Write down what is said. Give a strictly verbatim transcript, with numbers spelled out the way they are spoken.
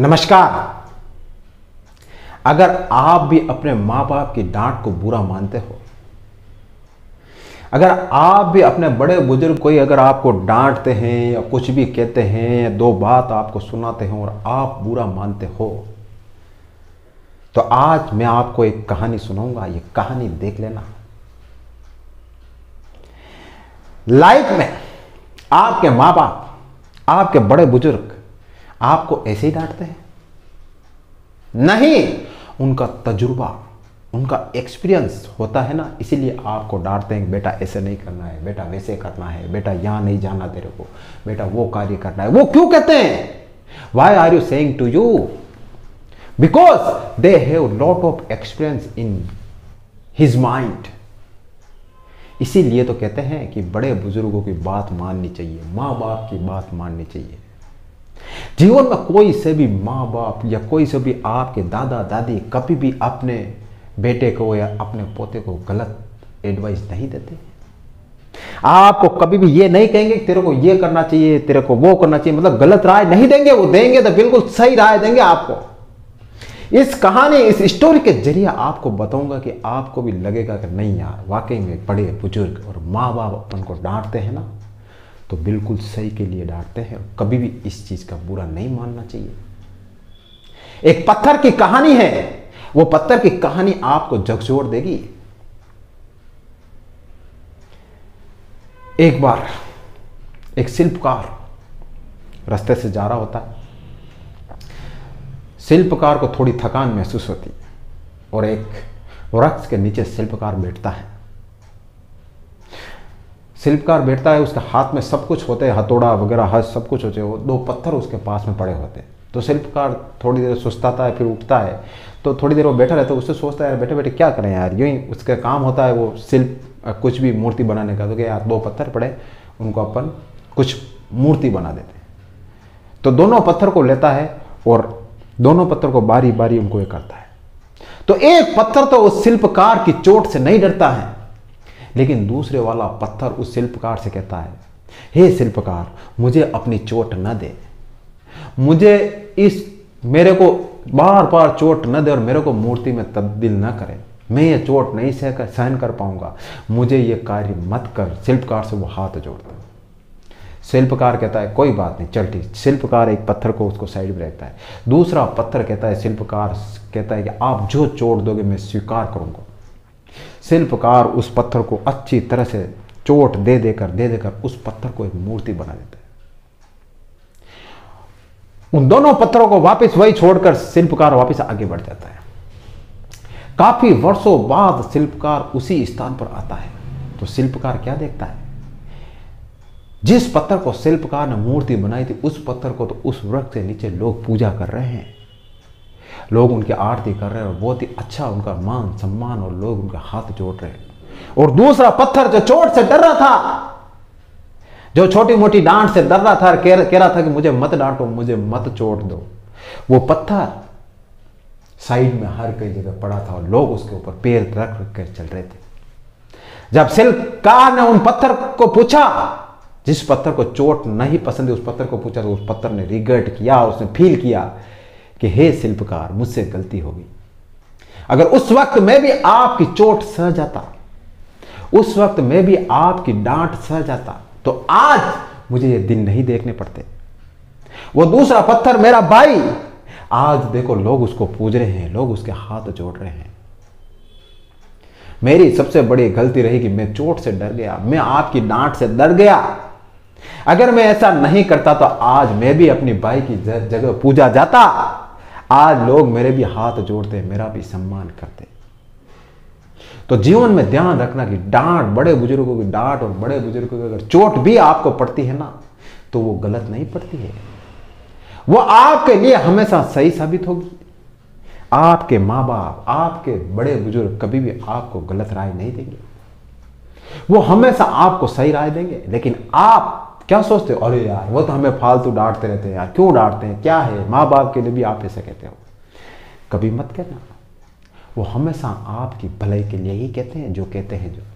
नमस्कार। अगर आप भी अपने मां बाप की डांट को बुरा मानते हो, अगर आप भी अपने बड़े बुजुर्ग कोई अगर आपको डांटते हैं या कुछ भी कहते हैं या दो बात आपको सुनाते हैं और आप बुरा मानते हो, तो आज मैं आपको एक कहानी सुनाऊंगा। ये कहानी देख लेना। लाइफ में आपके माँ बाप, आपके बड़े बुजुर्ग आपको ऐसे ही डांटते हैं? नहीं, उनका तजुर्बा, उनका एक्सपीरियंस होता है ना, इसीलिए आपको डांटते हैं। बेटा ऐसे नहीं करना है, बेटा वैसे करना है, बेटा यहाँ नहीं जाना तेरे को, बेटा वो कार्य करना है। वो क्यों कहते हैं? Why are you saying to you? Because they have lot of experience in his mind. इसीलिए तो कहते हैं कि बड़े बुजुर्गों की बात माननी चाहिए, माँ बाप की बात माननी चाहिए। जीवन में कोई से भी माँ बाप या कोई से भी आपके दादा दादी कभी भी अपने बेटे को या अपने पोते को गलत एडवाइस नहीं देते। आपको कभी भी ये नहीं कहेंगे कि तेरे को ये करना चाहिए, तेरे को वो करना चाहिए, मतलब गलत राय नहीं देंगे। वो देंगे तो बिल्कुल सही राय देंगे आपको। इस कहानी, इस स्टोरी के जरिए आपको बताऊंगा कि आपको भी लगेगा कि नहीं यार, वाकई में बड़े बुजुर्ग और माँ बाप अपन को डांटते हैं ना, तो बिल्कुल सही के लिए डांटते हैं। कभी भी इस चीज का बुरा नहीं मानना चाहिए। एक पत्थर की कहानी है, वो पत्थर की कहानी आपको झकझोर देगी। एक बार एक शिल्पकार रास्ते से जा रहा होता है। शिल्पकार को थोड़ी थकान महसूस होती है और एक वृक्ष के नीचे शिल्पकार बैठता है। शिल्पकार बैठता है, उसके हाथ में सब कुछ होते हैं, हथौड़ा वगैरह हर सब कुछ होते हैं। दो पत्थर उसके पास में पड़े होते हैं। तो शिल्पकार थोड़ी देर सुस्ताता है, फिर उठता है। तो थोड़ी देर वो बैठा रहता है, उससे सोचता है यार बैठे बैठे क्या करें यार। यूँ ही उसका काम होता है वो शिल्प, कुछ भी मूर्ति बनाने का। तो क्या यार दो पत्थर पड़े, उनको अपन कुछ मूर्ति बना देते हैं। तो दोनों पत्थर को लेता है और दोनों पत्थर को बारी बारी उनको ये करता है। तो एक पत्थर तो उस शिल्पकार की चोट से नहीं डरता है, लेकिन दूसरे वाला पत्थर उस शिल्पकार से कहता है, हे शिल्पकार मुझे अपनी चोट न दे, मुझे इस मेरे को बार बार चोट न दे और मेरे को मूर्ति में तब्दील न करे। मैं ये चोट नहीं सह सहन कर पाऊंगा, मुझे ये कार्य मत कर। शिल्पकार से वो हाथ जोड़ता है। शिल्पकार कहता है कोई बात नहीं, चल ठीक। शिल्पकार एक पत्थर को उसको साइड में रखता है। दूसरा पत्थर कहता है, शिल्पकार कहता है कि आप जो चोट दोगे मैं स्वीकार करूंगा। शिल्पकार उस पत्थर को अच्छी तरह से चोट दे देकर दे देकर उस पत्थर को एक मूर्ति बना देता है। उन दोनों पत्थरों को वापस वही छोड़कर शिल्पकार वापस आगे बढ़ जाता है। काफी वर्षों बाद शिल्पकार उसी स्थान पर आता है। तो शिल्पकार क्या देखता है, जिस पत्थर को शिल्पकार ने मूर्ति बनाई थी उस पत्थर को तो उस वृक्ष के नीचे लोग पूजा कर रहे हैं, लोग उनकी आरती कर रहे हैं और बहुत ही अच्छा उनका मान सम्मान, और लोग उनके हाथ जोड़ रहे हैं। और दूसरा पत्थर जो चोट से डर रहा था, जो छोटी मोटी डांट से डर रहा था, कह, कह रहा था कि मुझे मत डांटो, मुझे मत चोट दो, वो पत्थर साइड में हर कई जगह पड़ा था और लोग उसके ऊपर पैर रख रख कर चल रहे थे। जब शिल्पकार ने उन पत्थर को पूछा, जिस पत्थर को चोट नहीं पसंद है उस पत्थर को पूछा, तो उस पत्थर ने रिग्रेट किया, उसने फील किया कि हे शिल्पकार मुझसे गलती होगी। अगर उस वक्त मैं भी आपकी चोट सह जाता, उस वक्त मैं भी आपकी डांट सह जाता, तो आज मुझे ये दिन नहीं देखने पड़ते। वो दूसरा पत्थर मेरा भाई, आज देखो लोग उसको पूज रहे हैं, लोग उसके हाथ जोड़ रहे हैं। मेरी सबसे बड़ी गलती रही कि मैं चोट से डर गया, मैं आपकी डांट से डर गया। अगर मैं ऐसा नहीं करता तो आज मैं भी अपने भाई की जगह पूजा जाता, आज लोग मेरे भी हाथ जोड़ते, मेरा भी सम्मान करते। तो जीवन में ध्यान रखना कि डांट, बड़े बुजुर्गों की डांट और बड़े बुजुर्गों की अगर चोट भी आपको पड़ती है ना, तो वो गलत नहीं पड़ती है, वो आपके लिए हमेशा सही साबित होगी। आपके माँ बाप, आपके बड़े बुजुर्ग कभी भी आपको गलत राय नहीं देंगे, वो हमेशा आपको सही राय देंगे। लेकिन आप क्या सोचते हो, अरे यार वो तो हमें फालतू डांटते रहते हैं यार, क्यों डांटते हैं, क्या है। माँ बाप के लिए भी आप ऐसा कहते हो, कभी मत कहना। वो हमेशा आपकी भलाई के लिए ही कहते हैं जो कहते हैं जो